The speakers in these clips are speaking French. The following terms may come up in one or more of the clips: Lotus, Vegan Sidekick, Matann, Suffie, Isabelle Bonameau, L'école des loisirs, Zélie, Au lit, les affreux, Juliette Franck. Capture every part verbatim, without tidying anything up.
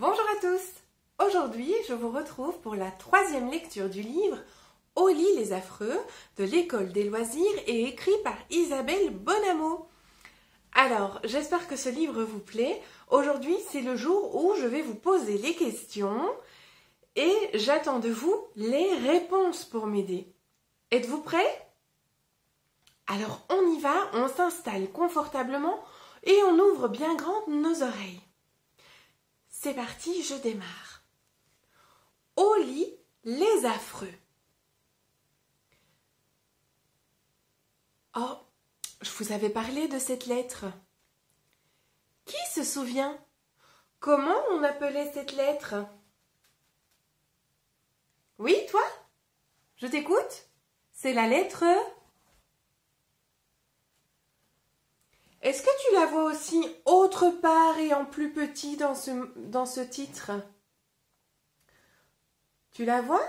Bonjour à tous! Aujourd'hui, je vous retrouve pour la troisième lecture du livre « Au lit, les affreux » de l'école des loisirs et écrit par Isabelle Bonameau. Alors, j'espère que ce livre vous plaît. Aujourd'hui, c'est le jour où je vais vous poser les questions et j'attends de vous les réponses pour m'aider. Êtes-vous prêts? Alors, on y va, on s'installe confortablement et on ouvre bien grandes nos oreilles. C'est parti, je démarre. Au lit, les affreux. Oh, je vous avais parlé de cette lettre. Qui se souvient? Comment on appelait cette lettre? Oui, toi? Je t'écoute? C'est la lettre... Est-ce que tu la vois aussi autre part et en plus petit dans ce, dans ce titre? Tu la vois?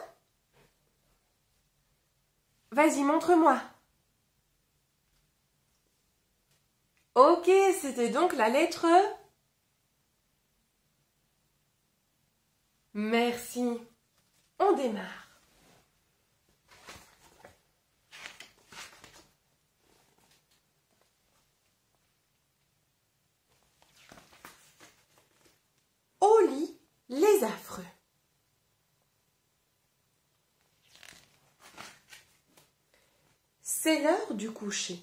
Vas-y, montre-moi. Ok, c'était donc la lettre... Merci. On démarre. Les affreux. C'est l'heure du coucher.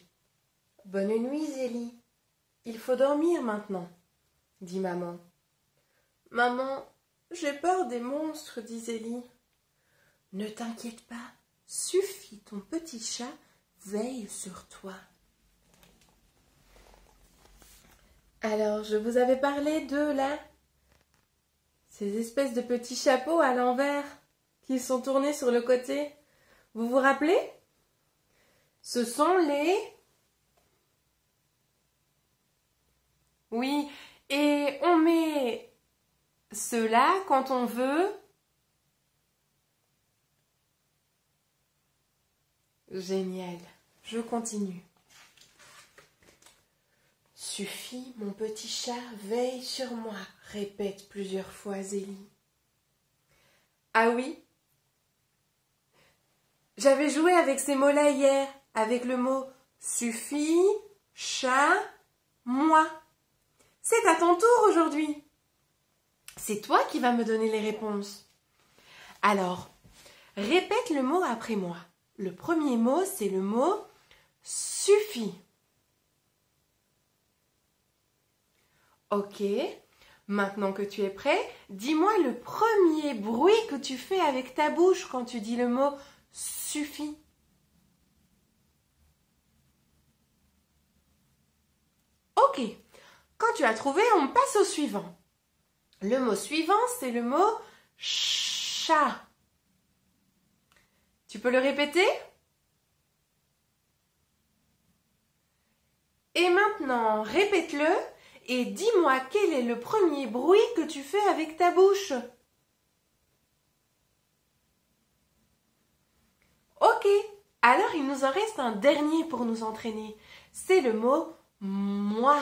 Bonne nuit, Zélie. Il faut dormir maintenant, dit maman. Maman, j'ai peur des monstres, dit Zélie. Ne t'inquiète pas, Suffie, ton petit chat veille sur toi. Alors, je vous avais parlé de la... Ces espèces de petits chapeaux à l'envers qui sont tournés sur le côté. Vous vous rappelez? Ce sont les... Oui, et on met ceux-là quand on veut. Génial, je continue. Suffie, mon petit chat, veille sur moi, répète plusieurs fois Zélie. Ah oui, j'avais joué avec ces mots-là hier, avec le mot Suffie, chat, moi. C'est à ton tour aujourd'hui. C'est toi qui vas me donner les réponses. Alors, répète le mot après moi. Le premier mot, c'est le mot Suffie. Ok, maintenant que tu es prêt, dis-moi le premier bruit que tu fais avec ta bouche quand tu dis le mot « suffit ». Ok, quand tu as trouvé, on passe au suivant. Le mot suivant, c'est le mot « chat ». Tu peux le répéter? Et maintenant, répète-le. Et dis-moi quel est le premier bruit que tu fais avec ta bouche. Ok, alors il nous en reste un dernier pour nous entraîner. C'est le mot « moi ».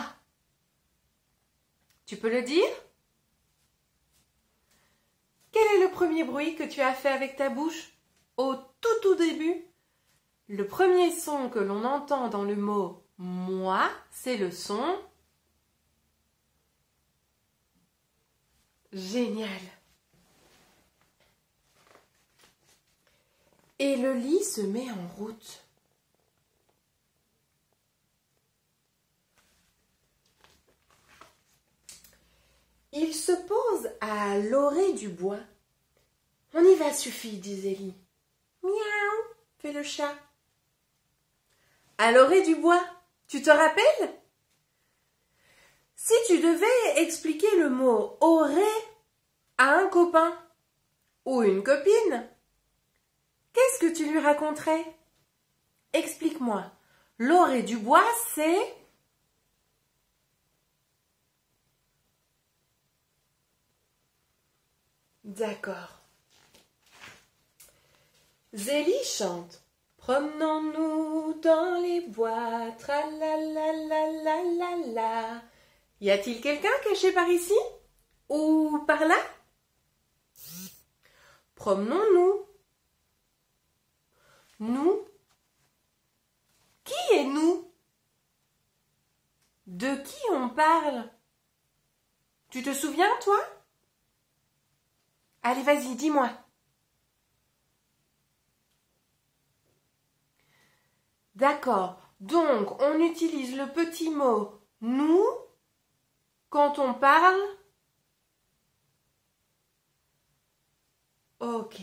Tu peux le dire? Quel est le premier bruit que tu as fait avec ta bouche au tout tout début? Le premier son que l'on entend dans le mot « moi », c'est le son... Génial! Et le lit se met en route. Il se pose à l'orée du bois. On y va, Suffie, dit Zélie. Miaou, fait le chat. À l'orée du bois, tu te rappelles? Si tu devais expliquer le mot « orée » à un copain ou une copine, qu'est-ce que tu lui raconterais? Explique-moi, l'orée du bois, c'est... D'accord. Zélie chante. Promenons-nous dans les bois, tra-la-la-la-la-la-la. Y a-t-il quelqu'un caché par ici? ou par là? Promenons-nous. Nous. Qui est nous? De qui on parle? Tu te souviens, toi? Allez, vas-y, dis-moi. D'accord. Donc, on utilise le petit mot « nous » quand on parle. Ok.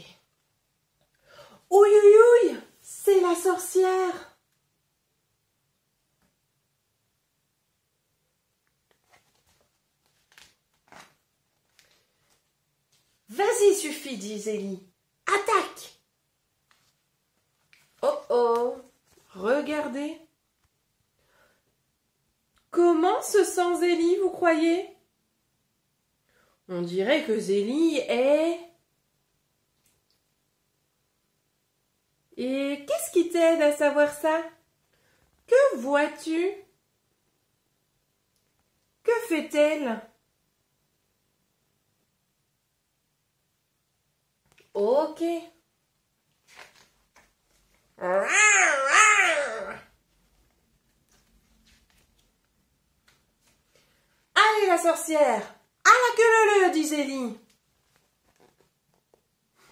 Ouï, ouï, ouï, c'est la sorcière. Vas-y, Suffie, dit Zélie. Attaque. Oh, oh, regardez. Comment se sent Zélie, vous croyez? On dirait que Zélie est... Et qu'est-ce qui t'aide à savoir ça? Que vois-tu? Que fait-elle? Ok. Allez la sorcière, à la queue leu-leu, dit Zélie.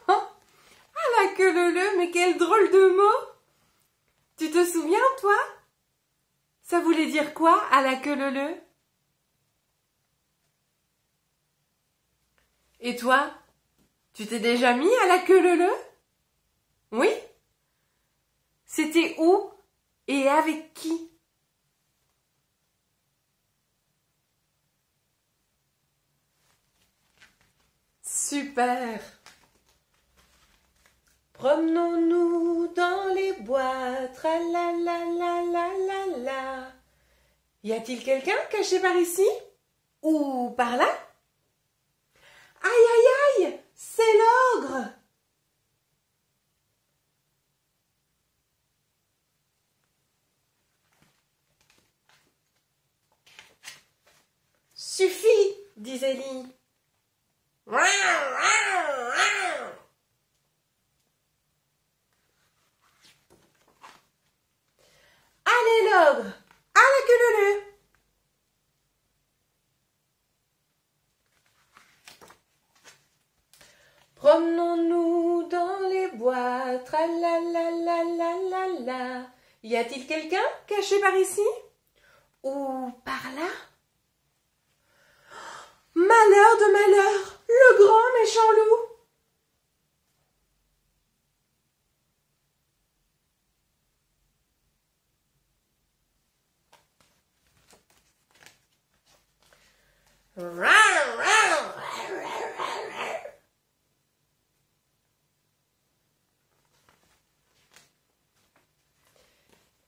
Oh, à la queue leu-leu, mais quel drôle de mot! Tu te souviens, toi? Ça voulait dire quoi, à la queue leu-leu? Et toi, tu t'es déjà mis à la queue leu-leu? Oui? C'était où et avec qui? Super! Promenons-nous dans les bois, tra la la la la la la. Y a-t-il quelqu'un caché par ici? Ou par là? Aïe aïe aïe! C'est l'ogre! Suffit, dit Zélie. Allez l'ogre, à la queue leu-leu. Promenons-nous dans les bois, tra la la la la la la. Y a-t-il quelqu'un caché par ici? Ou par là? Malheur de malheur, le grand méchant loup!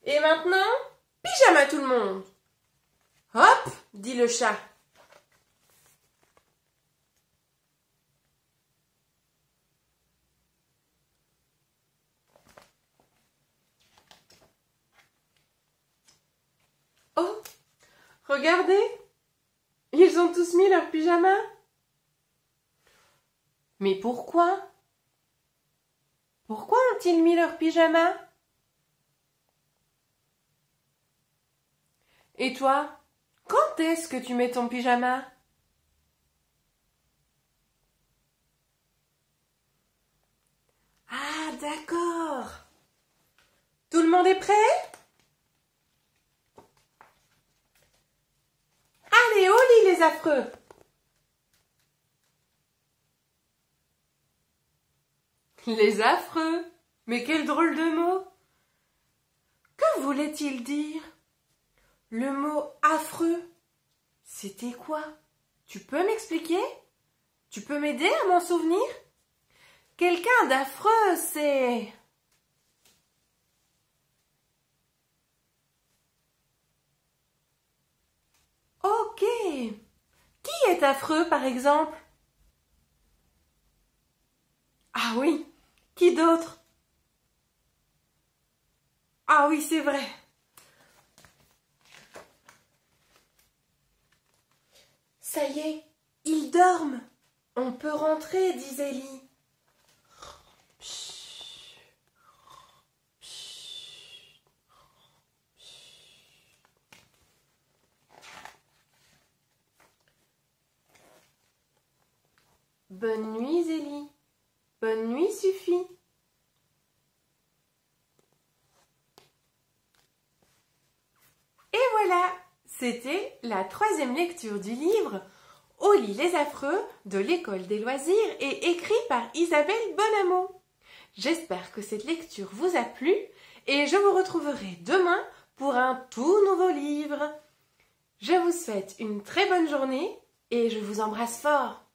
Et maintenant, pyjama tout le monde! Hop, dit le chat. Oh, regardez, ils ont tous mis leur pyjama. Mais pourquoi? Pourquoi ont-ils mis leur pyjama? Et toi, quand est-ce que tu mets ton pyjama? Ah, d'accord. Tout le monde est prêt? Allez, au lit, les affreux! Les affreux? Mais quel drôle de mot! Que voulait-il dire? Le mot affreux, c'était quoi? Tu peux m'expliquer? Tu peux m'aider à m'en souvenir? Quelqu'un d'affreux, c'est... Ok. Qui est affreux, par exemple? Ah oui, qui d'autre? Ah oui, c'est vrai. Ça y est, Ils dorment. On peut rentrer, dit Zélie. Bonne nuit, Zélie. Bonne nuit, Suffie. Et voilà, c'était la troisième lecture du livre « Au lit, les affreux » de l'école des loisirs et écrit par Isabelle Bonameau. J'espère que cette lecture vous a plu et je vous retrouverai demain pour un tout nouveau livre. Je vous souhaite une très bonne journée et je vous embrasse fort.